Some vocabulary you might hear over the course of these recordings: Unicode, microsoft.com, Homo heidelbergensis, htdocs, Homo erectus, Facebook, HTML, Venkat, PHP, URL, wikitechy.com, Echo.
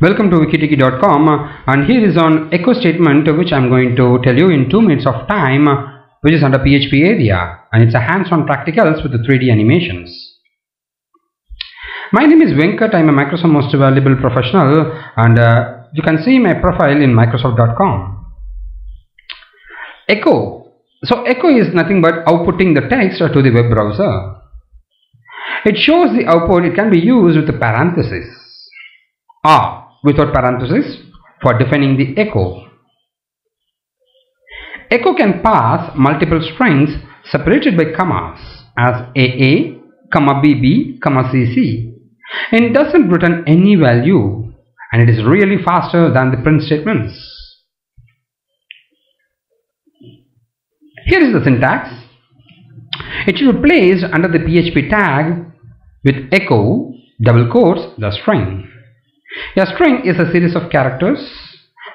Welcome to wikitechy.com, and here is an echo statement which I'm going to tell you in 2 minutes of time, which is under PHP area, and it's a hands-on practicals with the 3D animations. My name is Venkat. I'm a Microsoft Most Valuable Professional, and you can see my profile in microsoft.com. Echo. So Echo is nothing but outputting the text to the web browser. It shows the output. It can be used with a parenthesis or without parenthesis for defining the echo. Echo can pass multiple strings separated by commas as AA, BB, CC, and it doesn't return any value, and it is really faster than the print statements. Here is the syntax. It should be placed under the PHP tag with echo double quotes the string. A string is a series of characters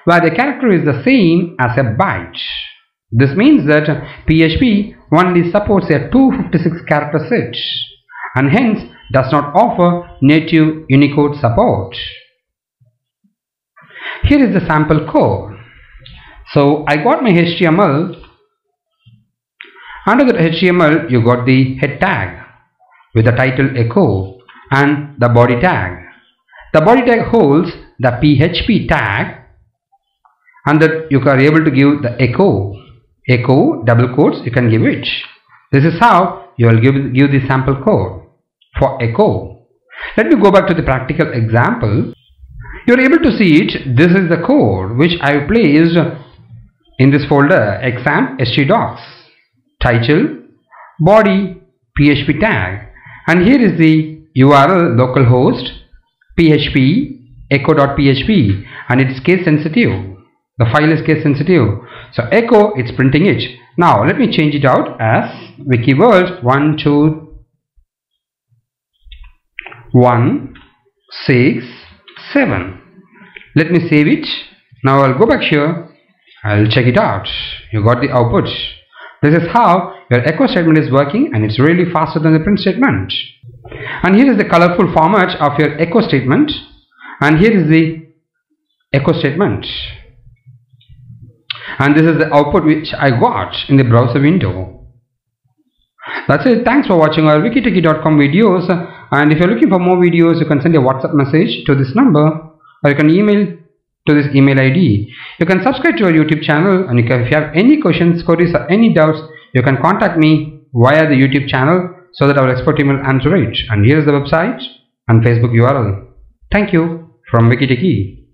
where the character is the same as a byte. This means that PHP only supports a 256 character set and hence does not offer native Unicode support. Here is the sample code. So I got my HTML. Under the HTML, you got the head tag with the title echo and the body tag. The body tag holds the PHP tag, and that you are able to give the echo double quotes. You can give it. This is how you will give the sample code for echo. Let me go back to the practical example. You are able to see it. This is the code which I have placed in this folder exam htdocs. Title, body, PHP tag, and here is the URL localhost PHP echo.php, and it's case sensitive. The file is case sensitive, so echo it's printing it. Now let me change it out as wikiworld 12167. Let me save it. Now I'll go back here. I'll check it out. You got the output. This is how your echo statement is working, and it's really faster than the print statement. And here is the colorful format of your echo statement, and here is the echo statement, and this is the output which I got in the browser window. That's it. Thanks for watching our wikitechy.com videos, and if you're looking for more videos, you can send a WhatsApp message to this number, or you can email to this email ID. You can subscribe to our YouTube channel, and if you have any questions, queries, or any doubts, you can contact me via the YouTube channel so that our expert team will answer it. And here is the website and Facebook URL. Thank you from Wikitechy.